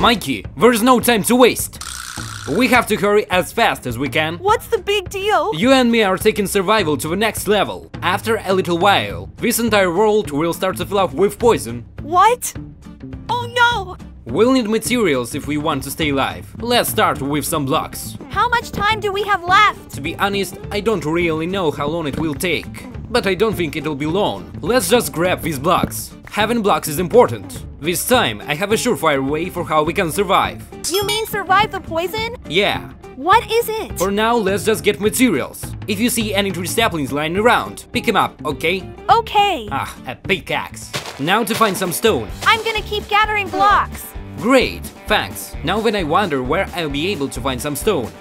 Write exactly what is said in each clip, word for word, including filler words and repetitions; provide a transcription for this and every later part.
Mikey, there's no time to waste. We have to hurry as fast as we can. What's the big deal? You and me are taking survival to the next level. After a little while, this entire world will start to fill up with poison. What? Oh no! We'll need materials if we want to stay alive. Let's start with some blocks. How much time do we have left? To be honest, I don't really know how long it will take. But I don't think it'll be long. Let's just grab these blocks. Having blocks is important. This time, I have a surefire way for how we can survive. You mean survive the poison? Yeah. What is it? For now, let's just get materials. If you see any tree saplings lying around, pick them up, okay? Okay. Ah, a pickaxe. Now to find some stone. I'm gonna keep gathering blocks. Great, thanks. Now then I wonder where I'll be able to find some stone.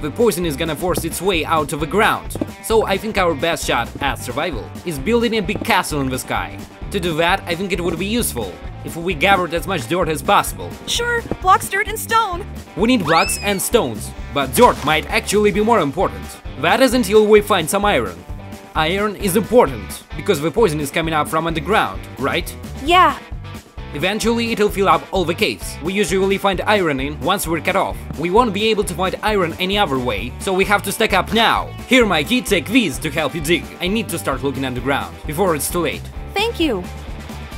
The poison is gonna force its way out of the ground. So I think our best shot at survival is building a big castle in the sky. To do that, I think it would be useful if we gathered as much dirt as possible. Sure, blocks, dirt, and stone. We need blocks and stones, but dirt might actually be more important. That is until we find some iron. Iron is important, because the poison is coming up from underground, right? Yeah. Eventually, it'll fill up all the caves. We usually find iron in once we're cut off. We won't be able to find iron any other way, so we have to stack up now. Here, Mikey, take these to help you dig. I need to start looking underground before it's too late. Thank you.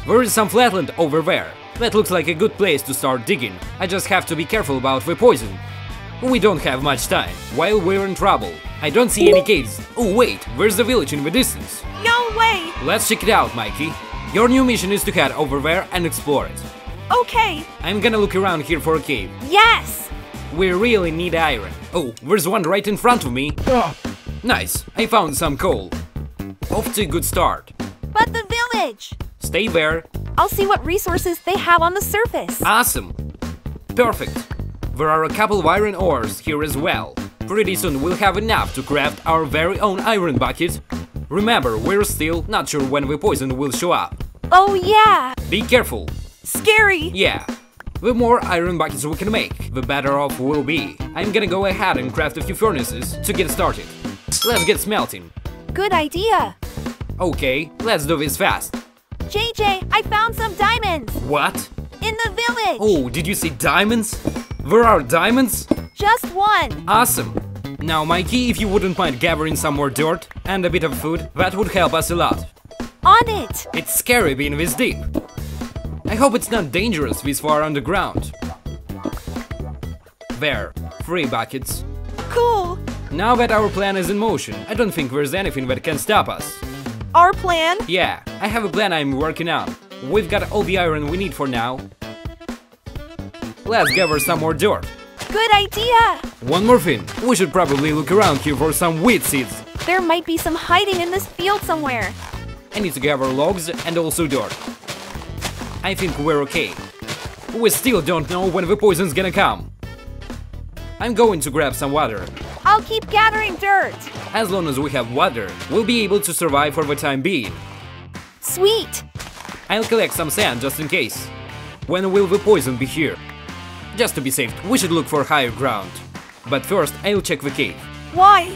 There is some flatland over there. That looks like a good place to start digging. I just have to be careful about the poison. We don't have much time. While we're in trouble, I don't see any caves. Oh wait, where's the village in the distance? No way! Let's check it out, Mikey. Your new mission is to head over there and explore it. Okay. I'm gonna look around here for a cave. Yes! We really need iron. Oh, there's one right in front of me. Oh. Nice, I found some coal. Off to a good start. But the village! Stay there. I'll see what resources they have on the surface. Awesome. Perfect. There are a couple of iron ores here as well. Pretty soon we'll have enough to craft our very own iron bucket. Remember, we're still not sure when the poison will show up. Oh yeah! Be careful! Scary! Yeah! The more iron buckets we can make, the better off we'll be. I'm gonna go ahead and craft a few furnaces to get started. Let's get smelting. Good idea! Okay, let's do this fast. J J, I found some diamonds! What? In the village! Oh, did you say diamonds? There are diamonds? Just one! Awesome! Now, Mikey, if you wouldn't mind gathering some more dirt and a bit of food, that would help us a lot. On it! It's scary being this deep. I hope it's not dangerous this far underground. There, three buckets. Cool! Now that our plan is in motion, I don't think there's anything that can stop us. Our plan? Yeah, I have a plan I'm working on. We've got all the iron we need for now. Let's gather some more dirt. Good idea! One more thing, we should probably look around here for some wheat seeds. There might be some hiding in this field somewhere. I need to gather logs and also dirt. I think we're okay. We still don't know when the poison's gonna come. I'm going to grab some water. I'll keep gathering dirt. As long as we have water, we'll be able to survive for the time being. Sweet! I'll collect some sand just in case. When will the poison be here? Just to be safe, we should look for higher ground. But first, I'll check the cave. Why?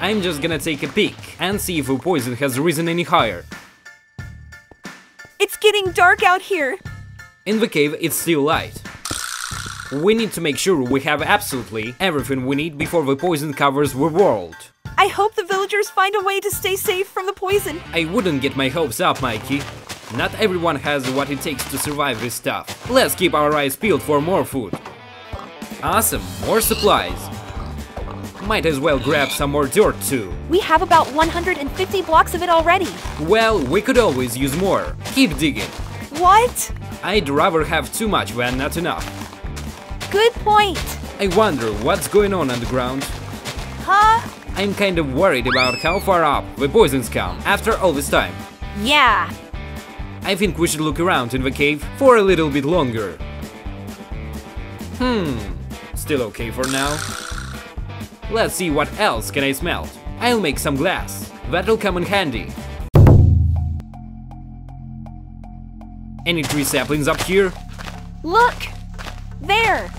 I'm just gonna take a peek and see if the poison has risen any higher. It's getting dark out here. In the cave, it's still light. We need to make sure we have absolutely everything we need before the poison covers the world. I hope the villagers find a way to stay safe from the poison. I wouldn't get my hopes up, Mikey. Not everyone has what it takes to survive this stuff. Let's keep our eyes peeled for more food. Awesome, more supplies. Might as well grab some more dirt too. We have about one hundred fifty blocks of it already. Well, we could always use more. Keep digging. What? I'd rather have too much than not enough. Good point. I wonder what's going on underground. Huh? I'm kind of worried about how far up the poison's come after all this time. Yeah. I think we should look around in the cave for a little bit longer. Hmm, still okay for now. Let's see what else can I smelt. I'll make some glass. That'll come in handy. Any tree saplings up here? Look! There!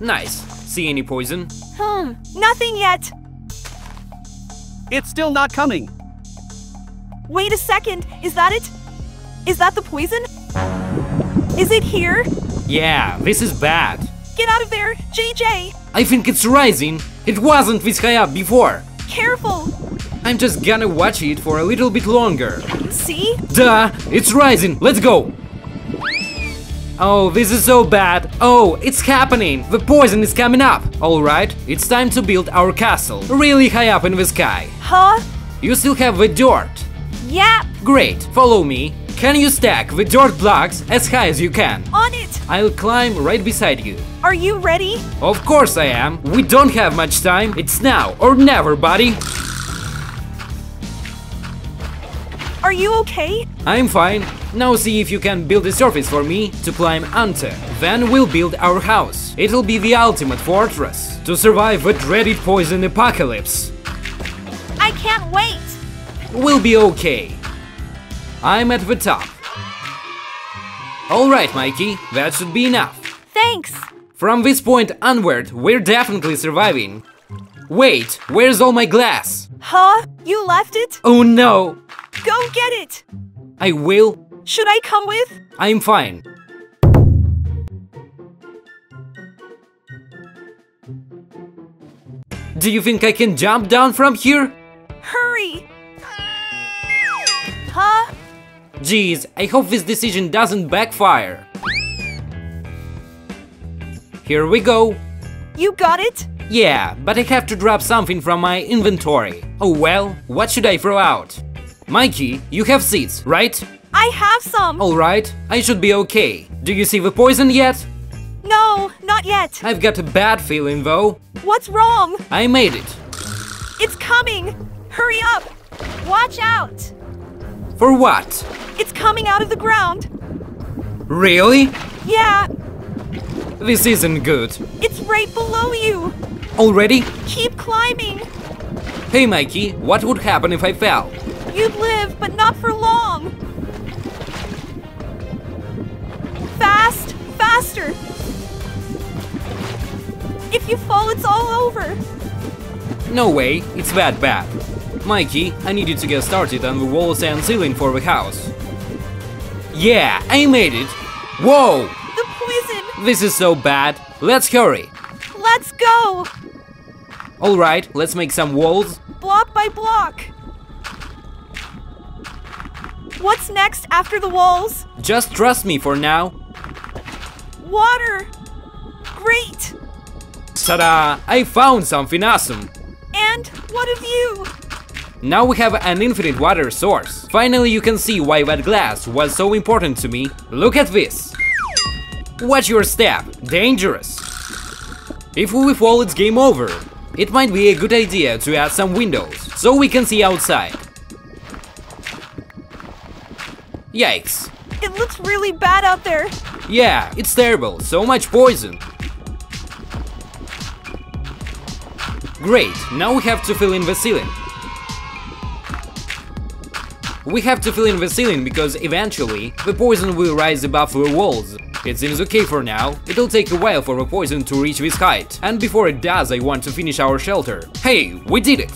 Nice. See any poison? Hmm, nothing yet. It's still not coming. Wait a second, is that it? Is that the poison? Is it here? Yeah, this is bad. Get out of there, J J! I think it's rising. It wasn't this high up before. Careful! I'm just gonna watch it for a little bit longer. See? Duh, it's rising. Let's go! Oh, this is so bad. Oh, it's happening. The poison is coming up. Alright, it's time to build our castle. Really high up in the sky. Huh? You still have the dirt. Yep. Great, follow me. Can you stack the dirt blocks as high as you can? On it! I'll climb right beside you. Are you ready? Of course I am. We don't have much time. It's now or never, buddy. Are you okay? I'm fine. Now see if you can build a surface for me to climb onto. Then we'll build our house. It'll be the ultimate fortress to survive the dreaded poison apocalypse. I can't wait! We'll be okay. I'm at the top. Alright, Mikey, that should be enough. Thanks! From this point onward, we're definitely surviving. Wait, where's all my glass? Huh? You left it? Oh no! Go get it! I will. Should I come with? I'm fine. Do you think I can jump down from here? Hurry! Huh? Jeez, I hope this decision doesn't backfire. Here we go. You got it? Yeah, but I have to drop something from my inventory. Oh well, what should I throw out? Mikey, you have seeds, right? I have some! Alright, I should be okay. Do you see the poison yet? No, not yet. I've got a bad feeling though. What's wrong? I made it. It's coming! Hurry up! Watch out! For what? It's coming out of the ground. Really? Yeah. This isn't good. It's right below you. Already? Keep climbing. Hey Mikey, what would happen if I fell? You'd live, but not for long! Fast! Faster! If you fall, it's all over! No way, it's that bad. Mikey, I need you to get started on the walls and ceiling for the house. Yeah, I made it! Whoa! The poison! This is so bad! Let's hurry! Let's go! Alright, let's make some walls. Block by block! What's next after the walls? Just trust me for now. Water! Great! Ta-da! I found something awesome! And what of you? Now we have an infinite water source. Finally you can see why that glass was so important to me. Look at this! Watch your step! Dangerous! If we fall, it's game over. It might be a good idea to add some windows, so we can see outside. Yikes. It looks really bad out there. Yeah, it's terrible. So much poison. Great, now we have to fill in the ceiling. We have to fill in the ceiling because eventually the poison will rise above the walls. It seems okay for now. It'll take a while for the poison to reach this height. And before it does, I want to finish our shelter. Hey, we did it.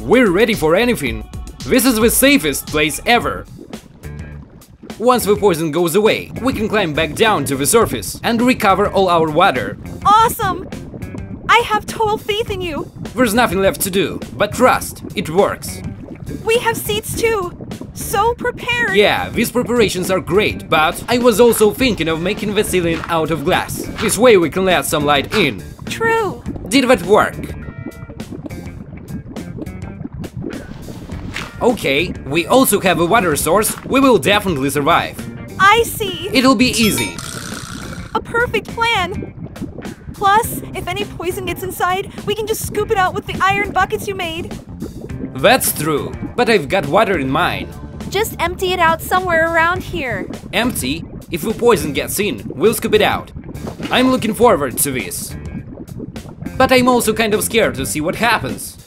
We're ready for anything. This is the safest place ever. Once the poison goes away, we can climb back down to the surface and recover all our water. Awesome! I have total faith in you! There's nothing left to do, but trust, it works. We have seeds too! So prepared! Yeah, these preparations are great, but I was also thinking of making the ceiling out of glass. This way we can let some light in. True! Did that work? Okay, we also have a water source, we will definitely survive. I see. It'll be easy. A perfect plan. Plus, if any poison gets inside, we can just scoop it out with the iron buckets you made. That's true, but I've got water in mine. Just empty it out somewhere around here. Empty? If the poison gets in, we'll scoop it out. I'm looking forward to this. But I'm also kind of scared to see what happens.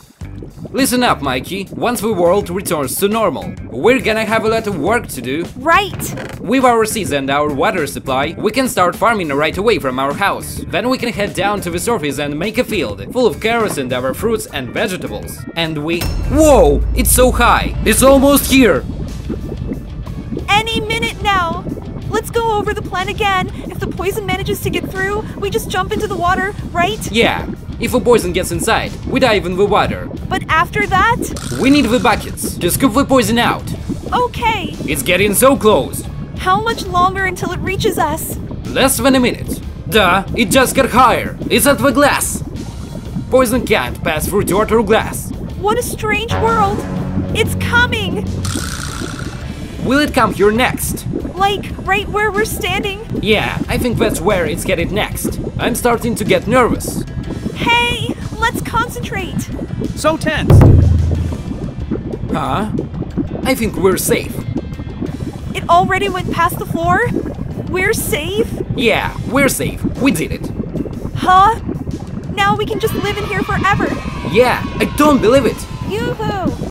Listen up, Mikey. Once the world returns to normal, we're gonna have a lot of work to do. Right! With our seeds and our water supply, we can start farming right away from our house. Then we can head down to the surface and make a field full of carrots and other fruits and vegetables. And we... Whoa! It's so high! It's almost here! Any minute now! Let's go over the plan again if if the poison manages to get through, we just jump into the water, right? Yeah. If a poison gets inside, we dive in the water. But after that? We need the buckets to scoop the poison out. Okay. It's getting so close. How much longer until it reaches us? Less than a minute. Duh, it just got higher. It's at the glass. Poison can't pass through dirt or glass. What a strange world. It's coming. Will it come here next? Like, right where we're standing? Yeah, I think that's where it's headed next. I'm starting to get nervous. Hey, let's concentrate. So tense. Huh? I think we're safe. It already went past the floor? We're safe? Yeah, we're safe. We did it. Huh? Now we can just live in here forever. Yeah, I don't believe it. Yoo-hoo.